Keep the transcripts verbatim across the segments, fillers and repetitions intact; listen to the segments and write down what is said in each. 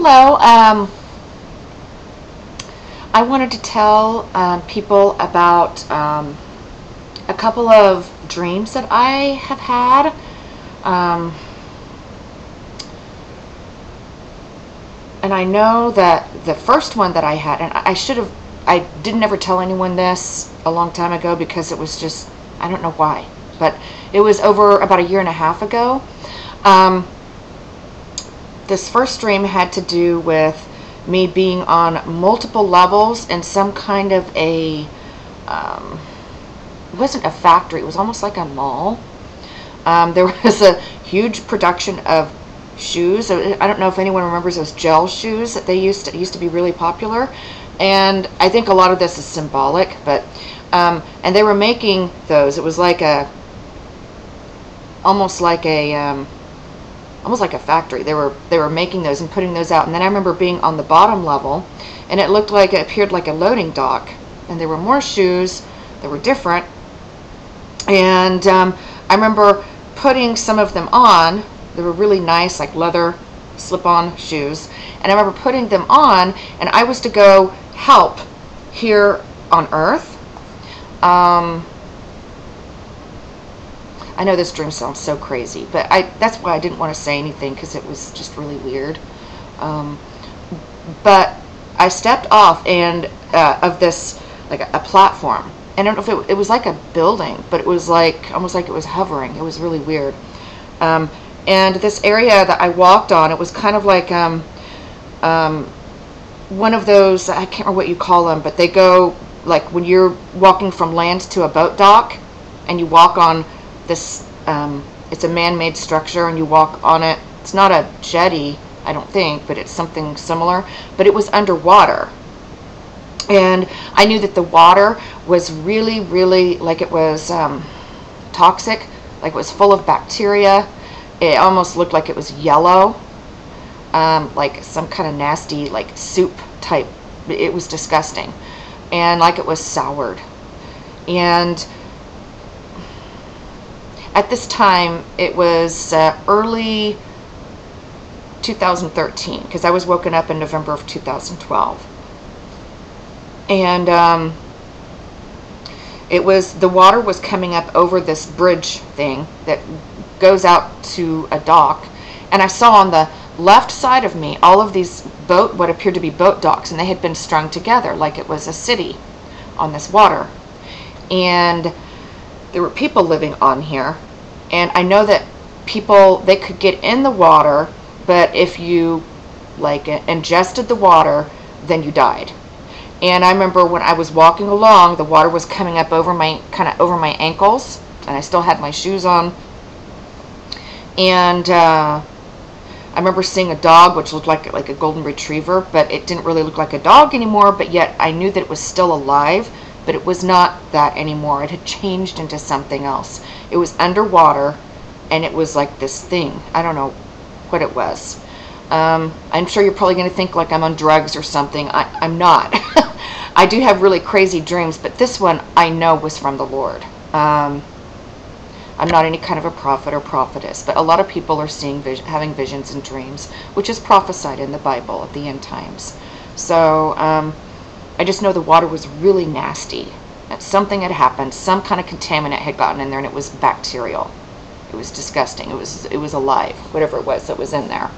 Hello. Um, I wanted to tell um, people about um, a couple of dreams that I have had. Um, and I know that the first one that I had, and I should have, I didn't ever tell anyone this a long time ago because it was just, I don't know why, but it was over about a year and a half ago. Um, this first dream had to do with me being on multiple levels in some kind of a, um, it wasn't a factory, it was almost like a mall. Um, there was a huge production of shoes. I don't know if anyone remembers those gel shoes that they used to, used to be really popular. And I think a lot of this is symbolic, but, um, and they were making those. It was like a, almost like a, um, almost like a factory. They were they were making those and putting those out. And then I remember being on the bottom level, and it looked like it appeared like a loading dock. And there were more shoes that were different. And um, I remember putting some of them on. They were really nice, like leather slip-on shoes. And I remember putting them on, and I was to go help here on Earth. Um, I know this dream sounds so crazy, but I that's why I didn't want to say anything, because it was just really weird. Um, but I stepped off and uh, of this, like a, a platform. And I don't know if it, it was like a building, but it was like, almost like it was hovering. It was really weird. Um, and this area that I walked on, it was kind of like um, um, one of those, I can't remember what you call them, but they go, like when you're walking from land to a boat dock, and you walk on this, um, it's a man-made structure, and you walk on it. It's not a jetty, I don't think, but it's something similar. But it was underwater, and I knew that the water was really, really, like it was um, toxic, like it was full of bacteria. It almost looked like it was yellow, um, like some kind of nasty, like soup type. It was disgusting, and like it was soured. And at this time, it was uh, early two thousand thirteen, because I was woken up in November of two thousand twelve. And um, it was, the water was coming up over this bridge thing that goes out to a dock. And I saw on the left side of me all of these boat, what appeared to be boat docks, and they had been strung together like it was a city on this water. And there were people living on here, and I know that people, they could get in the water, but if you like ingested the water, then you died. And I remember when I was walking along, the water was coming up over my, kind of over my ankles, and I still had my shoes on. And uh, I remember seeing a dog, which looked like like a golden retriever, but it didn't really look like a dog anymore, but yet I knew that it was still alive. But it was not that anymore. It had changed into something else. It was underwater, and it was like this thing. I don't know what it was. Um, I'm sure you're probably going to think like I'm on drugs or something. I, I'm not. I do have really crazy dreams, but this one I know was from the Lord. Um, I'm not any kind of a prophet or prophetess, but a lot of people are seeing vision, having visions and dreams, which is prophesied in the Bible at the end times. So, um, I just know the water was really nasty. That something had happened, some kind of contaminant had gotten in there, and it was bacterial. It was disgusting. It was it was alive, whatever it was that was in there.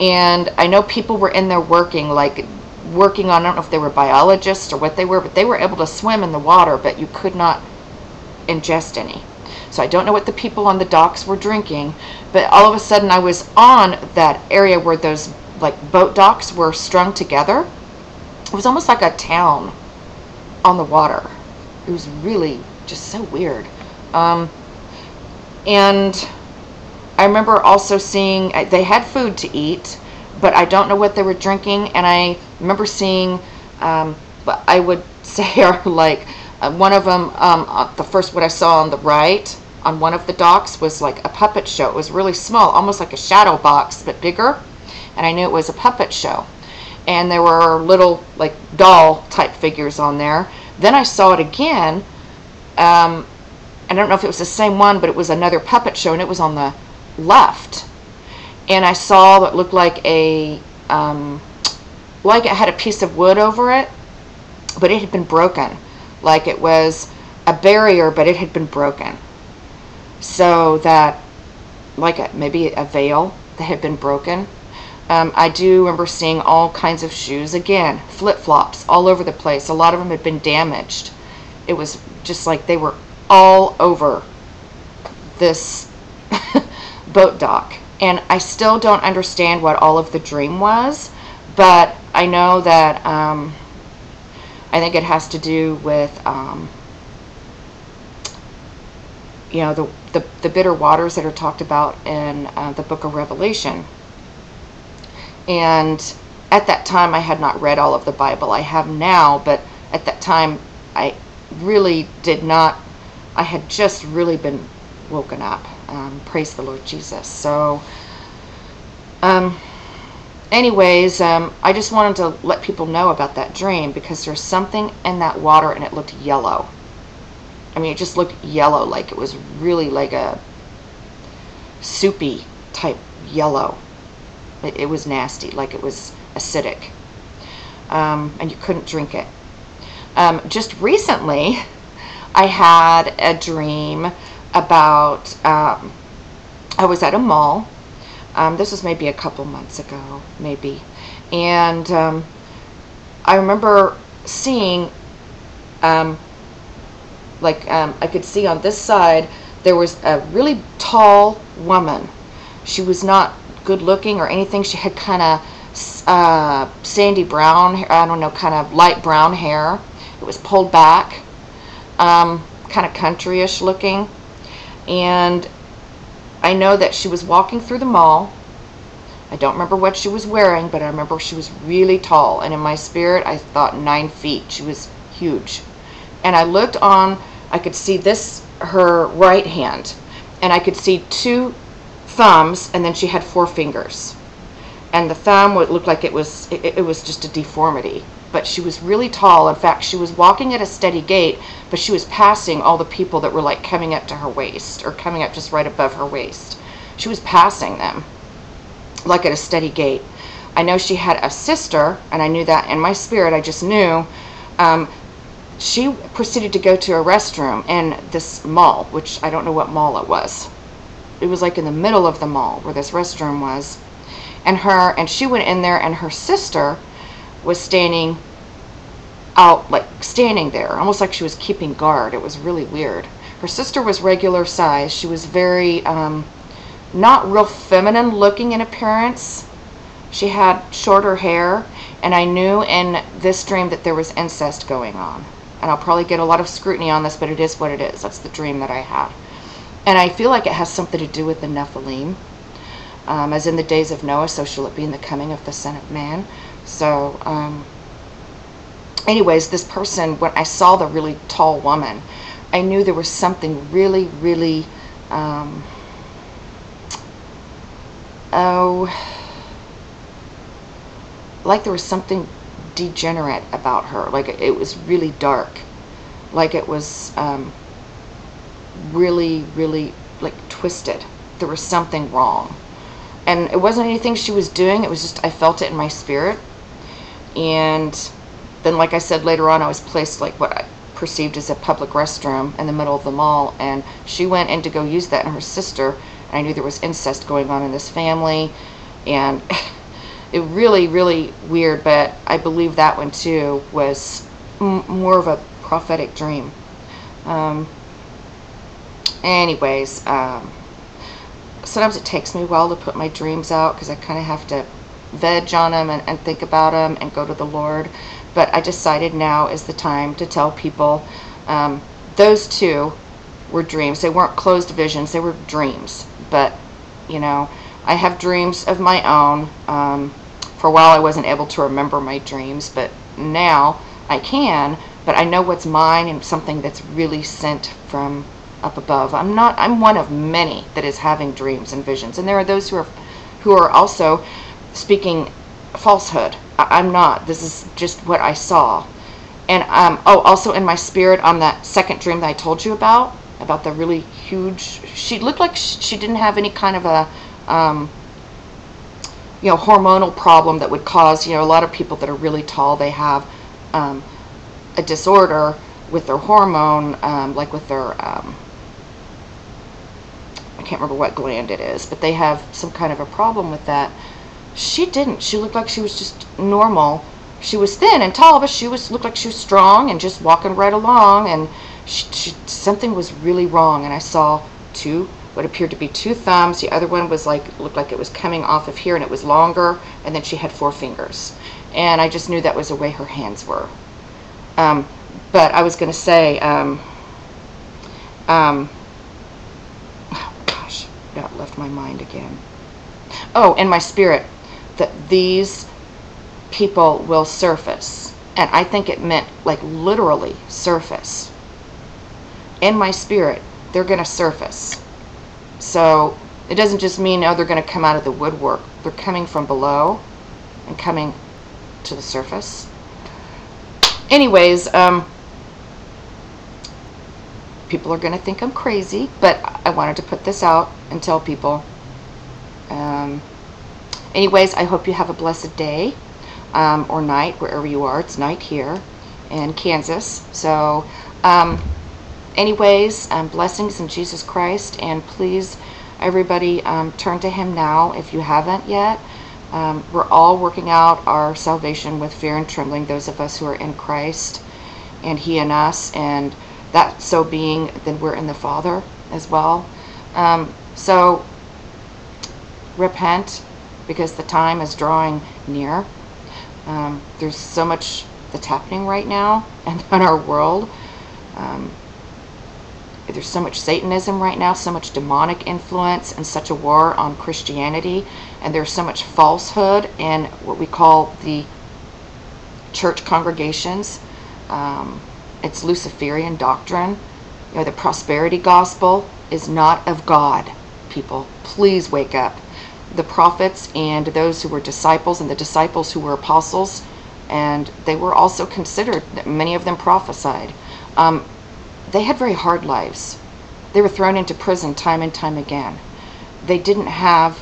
And I know people were in there working, like working on, I don't know if they were biologists or what they were, but they were able to swim in the water, but you could not ingest any. So I don't know what the people on the docks were drinking, but all of a sudden I was on that area where those like boat docks were strung together. It was almost like a town on the water. It was really just so weird. Um, and I remember also seeing, they had food to eat, but I don't know what they were drinking. And I remember seeing, um, I would say, are like uh, one of them, um, the first what I saw on the right, on one of the docks, was like a puppet show. It was really small, almost like a shadow box, but bigger. And I knew it was a puppet show. And there were little like doll type figures on there. Then I saw it again. Um, I don't know if it was the same one, but it was another puppet show, and it was on the left. And I saw what looked like a um, like it had a piece of wood over it, but it had been broken. Like it was a barrier, but it had been broken. So that, like a, maybe a veil that had been broken. Um, I do remember seeing all kinds of shoes again, flip-flops all over the place. A lot of them had been damaged. It was just like they were all over this boat dock. And I still don't understand what all of the dream was, but I know that um, I think it has to do with, um, you know, the, the, the bitter waters that are talked about in uh, the book of Revelation. And at that time, I had not read all of the Bible. I have now, but at that time, I really did not. I had just really been woken up. Um, praise the Lord Jesus. So, um, anyways, um, I just wanted to let people know about that dream, because there's something in that water, and it looked yellow. I mean, it just looked yellow, like it was really like a soupy type yellow. It, it was nasty, like it was acidic, um, and you couldn't drink it. Um, just recently, I had a dream about, um, I was at a mall. Um, this was maybe a couple months ago, maybe. And um, I remember seeing, um, like um, I could see on this side, there was a really tall woman. She was not good looking or anything. She had kind of uh, sandy brown, I don't know, kind of light brown hair. It was pulled back, um, kind of countryish looking. And I know that she was walking through the mall. I don't remember what she was wearing, but I remember she was really tall. And in my spirit, I thought nine feet. She was huge. And I looked on, I could see this, her right hand, and I could see two thumbs, and then she had four fingers, and the thumb would look like it was it, it was just a deformity. But she was really tall. In fact, she was walking at a steady gait, but she was passing all the people that were like coming up to her waist or coming up just right above her waist. She was passing them like at a steady gait. I know she had a sister, and I knew that in my spirit. I just knew. Um, she proceeded to go to a restroom in this mall, which I don't know what mall it was. It was like in the middle of the mall where this restroom was, and her and she went in there, and her sister was standing out, like standing there almost like she was keeping guard. It was really weird. Her sister was regular size. She was very um, not real feminine looking in appearance. She had shorter hair, and I knew in this dream that there was incest going on. And I'll probably get a lot of scrutiny on this, but it is what it is. That's the dream that I had. And I feel like it has something to do with the Nephilim. Um, as in the days of Noah, so shall it be in the coming of the Son of Man. So, um, anyways, this person, when I saw the really tall woman, I knew there was something really, really, um, oh, like there was something degenerate about her. Like it, it was really dark. Like it was... Um, really really like twisted. There was something wrong, and it wasn't anything she was doing. It was just I felt it in my spirit. And then, like I said, later on I was placed like what I perceived as a public restroom in the middle of the mall, and she went in to go use that, and her sister, and I knew there was incest going on in this family. And it really really weird, but I believe that one too was m more of a prophetic dream. um, Anyways, um, sometimes it takes me a while to put my dreams out, because I kind of have to veg on them and, and think about them and go to the Lord. But I decided now is the time to tell people um, those two were dreams. They weren't closed visions. They were dreams. But, you know, I have dreams of my own. Um, for a while I wasn't able to remember my dreams, but now I can. But I know what's mine and something that's really sent from up above. I'm not, I'm one of many that is having dreams and visions, and there are those who are who are also speaking falsehood. I, I'm not. This is just what I saw. And um, oh, also in my spirit on that second dream that I told you about, about the really huge, she looked like she didn't have any kind of a um, you know, hormonal problem that would cause, you know, a lot of people that are really tall, they have um, a disorder with their hormone, um, like with their, um, I can't remember what gland it is, but they have some kind of a problem with that. She didn't. She looked like she was just normal. She was thin and tall, but she was looked like she was strong and just walking right along, and she, she, something was really wrong. And I saw two, what appeared to be two thumbs. The other one was like, looked like it was coming off of here, and it was longer, and then she had four fingers. And I just knew that was the way her hands were. Um, but I was going to say, um, um, oh gosh, that left my mind again. Oh, and my spirit, that these people will surface. And I think it meant like literally surface. In my spirit, they're going to surface. So it doesn't just mean, oh, they're going to come out of the woodwork. They're coming from below and coming to the surface. Anyways, um, people are going to think I'm crazy, but I wanted to put this out and tell people. Um, anyways, I hope you have a blessed day um, or night, wherever you are. It's night here in Kansas. So, um, anyways, um, blessings in Jesus Christ. And please, everybody, um, turn to Him now if you haven't yet. Um, we're all working out our salvation with fear and trembling, those of us who are in Christ and He in us. And that so being, then we're in the Father as well. Um, so, repent, because the time is drawing near. Um, there's so much that's happening right now and in our world. Um, there's so much Satanism right now, so much demonic influence, and such a war on Christianity. And there's so much falsehood in what we call the church congregations. Um, it's Luciferian doctrine. You know, the prosperity gospel is not of God, people. Please wake up. The prophets and those who were disciples, and the disciples who were apostles, and they were also considered, many of them prophesied. Um, they had very hard lives. They were thrown into prison time and time again. They didn't have,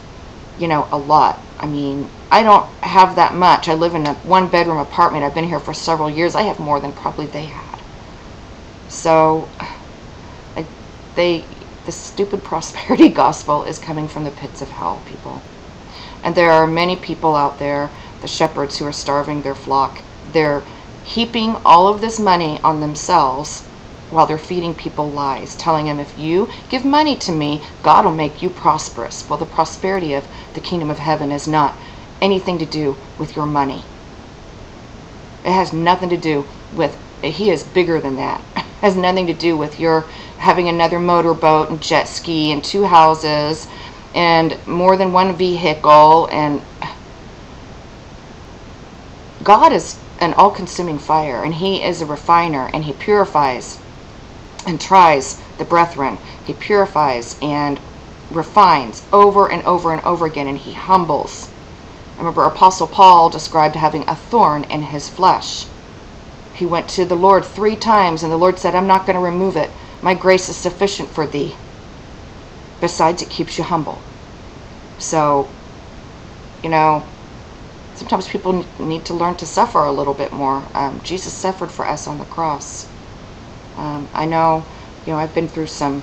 you know, a lot. I mean, I don't have that much. I live in a one-bedroom apartment. I've been here for several years. I have more than probably they had. So, I, they... The stupid prosperity gospel is coming from the pits of hell, people. And there are many people out there, the shepherds who are starving their flock. They're heaping all of this money on themselves while they're feeding people lies, telling them, if you give money to me, God will make you prosperous. Well, the prosperity of the kingdom of heaven is not anything to do with your money. It has nothing to do with, He is bigger than that. It has nothing to do with your having another motorboat and jet ski and two houses and more than one vehicle. And God is an all-consuming fire, and He is a refiner, and He purifies and tries the brethren. He purifies and refines over and over and over again, and He humbles. I remember Apostle Paul described having a thorn in his flesh. He went to the Lord three times, and the Lord said, I'm not going to remove it. My grace is sufficient for thee. Besides, it keeps you humble. So, you know, sometimes people need to learn to suffer a little bit more. Um, Jesus suffered for us on the cross. Um, I know, you know, I've been through some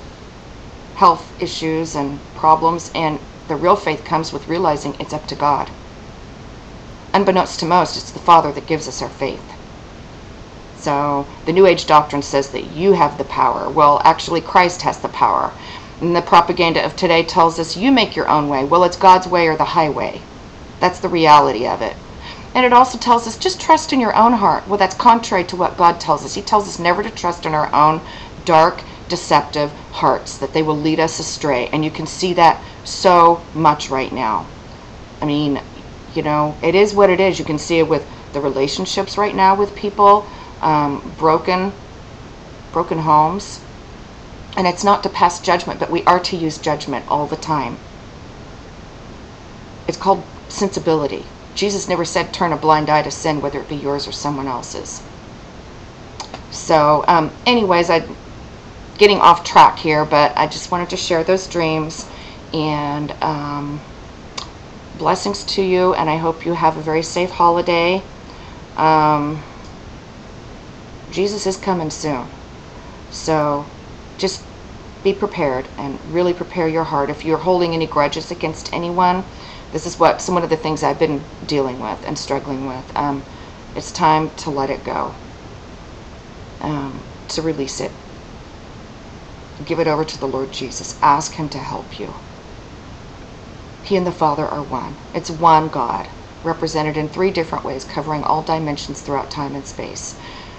health issues and problems, and the real faith comes with realizing it's up to God. Unbeknownst to most, it's the Father that gives us our faith. So the New Age doctrine says that you have the power. Well, actually, Christ has the power. And the propaganda of today tells us you make your own way. Well, it's God's way or the highway. That's the reality of it. And it also tells us just trust in your own heart. Well, that's contrary to what God tells us. He tells us never to trust in our own dark, deceptive hearts, that they will lead us astray. And you can see that so much right now. I mean, you know, it is what it is. You can see it with the relationships right now with people. Um, broken, broken homes. And it's not to pass judgment, but we are to use judgment all the time. It's called sensibility. Jesus never said turn a blind eye to sin, whether it be yours or someone else's. So, um, anyways, I'm getting off track here, but I just wanted to share those dreams. And um, blessings to you, and I hope you have a very safe holiday. Um, Jesus is coming soon, so just be prepared and really prepare your heart. If you're holding any grudges against anyone, this is what some of the things I've been dealing with and struggling with. Um, it's time to let it go, um, to release it. Give it over to the Lord Jesus. Ask Him to help you. He and the Father are one. It's one God, represented in three different ways, covering all dimensions throughout time and space.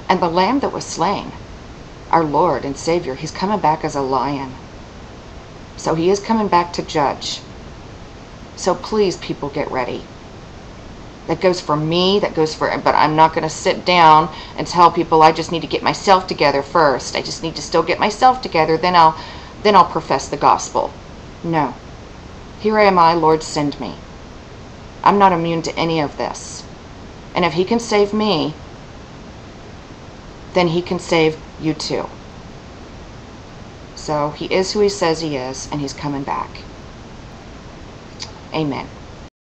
And the Lamb that was slain, our Lord and Savior, He's coming back as a lion. So He is coming back to judge. So please, people, get ready. That goes for me, that goes for, but I'm not going to sit down and tell people I just need to get myself together first. I just need to still get myself together, then I'll, then I'll profess the gospel. No. Here am I, Lord, send me. I'm not immune to any of this. And if He can save me, then He can save you too. So He is who He says He is, and He's coming back. Amen.